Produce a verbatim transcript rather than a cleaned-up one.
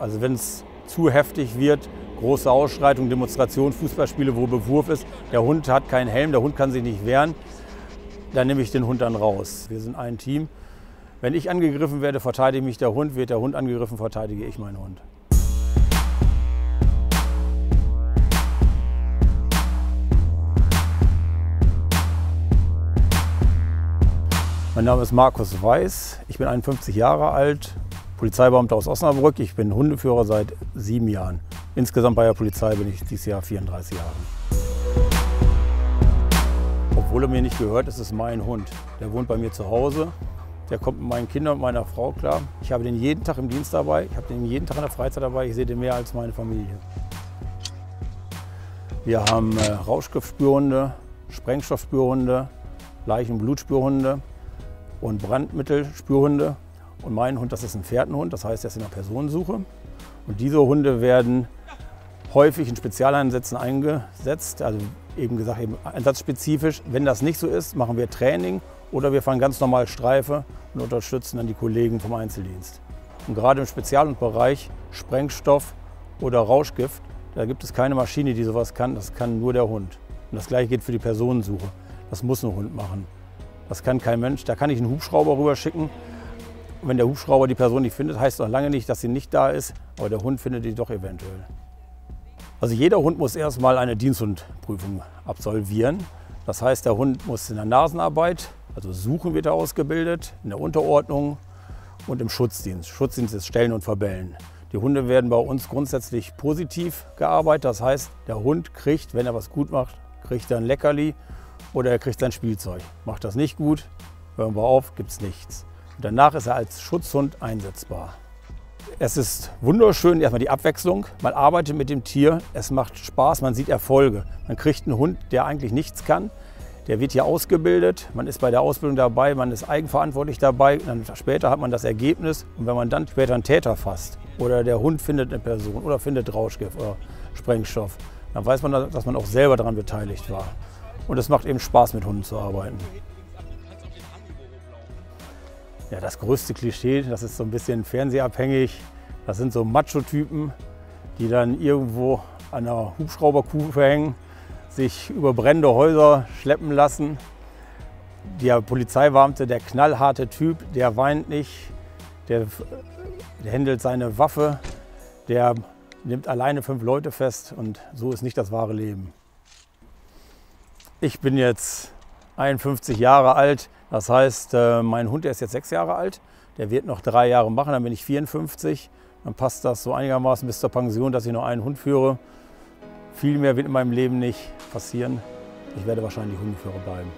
Also wenn es zu heftig wird, große Ausschreitungen, Demonstrationen, Fußballspiele, wo Bewurf ist, der Hund hat keinen Helm, der Hund kann sich nicht wehren, dann nehme ich den Hund dann raus. Wir sind ein Team. Wenn ich angegriffen werde, verteidige mich der Hund, wird der Hund angegriffen, verteidige ich meinen Hund. Mein Name ist Markus Weiß, ich bin einundfünfzig Jahre alt, Polizeibeamter aus Osnabrück. Ich bin Hundeführer seit sieben Jahren. Insgesamt bei der Polizei bin ich dieses Jahr vierunddreißig Jahre alt. Obwohl er mir nicht gehört, ist es mein Hund. Der wohnt bei mir zu Hause, der kommt mit meinen Kindern und meiner Frau klar. Ich habe den jeden Tag im Dienst dabei, ich habe den jeden Tag in der Freizeit dabei, ich sehe den mehr als meine Familie. Wir haben äh, Rauschgiftspürhunde, Sprengstoffspürhunde, Leichen- und Blutspürhunde und Brandmittelspürhunde. Und mein Hund, das ist ein Fährtenhund, das heißt, er ist in der Personensuche. Und diese Hunde werden häufig in Spezialeinsätzen eingesetzt, also eben gesagt, eben einsatzspezifisch. Wenn das nicht so ist, machen wir Training oder wir fahren ganz normal Streife und unterstützen dann die Kollegen vom Einzeldienst. Und gerade im Spezialbereich Sprengstoff oder Rauschgift, da gibt es keine Maschine, die sowas kann, das kann nur der Hund. Und das Gleiche gilt für die Personensuche, das muss ein Hund machen. Das kann kein Mensch. Da kann ich einen Hubschrauber rüberschicken. Wenn der Hubschrauber die Person nicht findet, heißt es noch lange nicht, dass sie nicht da ist, aber der Hund findet die doch eventuell. Also jeder Hund muss erstmal eine Diensthundprüfung absolvieren. Das heißt, der Hund muss in der Nasenarbeit, also Suchen wird er ausgebildet, in der Unterordnung und im Schutzdienst. Schutzdienst ist Stellen und Verbellen. Die Hunde werden bei uns grundsätzlich positiv gearbeitet. Das heißt, der Hund kriegt, wenn er was gut macht, kriegt er ein Leckerli. Oder er kriegt sein Spielzeug. Macht das nicht gut, hören wir auf, gibt's nichts. Und danach ist er als Schutzhund einsetzbar. Es ist wunderschön, erstmal die Abwechslung. Man arbeitet mit dem Tier, es macht Spaß, man sieht Erfolge. Man kriegt einen Hund, der eigentlich nichts kann. Der wird hier ausgebildet, man ist bei der Ausbildung dabei, man ist eigenverantwortlich dabei. Dann später hat man das Ergebnis. Und wenn man dann später einen Täter fasst oder der Hund findet eine Person oder findet Rauschgift oder Sprengstoff, dann weiß man, dass man auch selber daran beteiligt war. Und es macht eben Spaß, mit Hunden zu arbeiten. Ja, das größte Klischee, das ist so ein bisschen fernsehabhängig. Das sind so Macho-Typen, die dann irgendwo an einer Hubschrauberkufe hängen, sich über brennende Häuser schleppen lassen. Der Polizeibeamte, der knallharte Typ, der weint nicht, der, der händelt seine Waffe, der nimmt alleine fünf Leute fest und so ist nicht das wahre Leben. Ich bin jetzt einundfünfzig Jahre alt, das heißt, mein Hund, der ist jetzt sechs Jahre alt, der wird noch drei Jahre machen, dann bin ich vierundfünfzig. Dann passt das so einigermaßen bis zur Pension, dass ich noch einen Hund führe. Viel mehr wird in meinem Leben nicht passieren. Ich werde wahrscheinlich Hundeführer bleiben.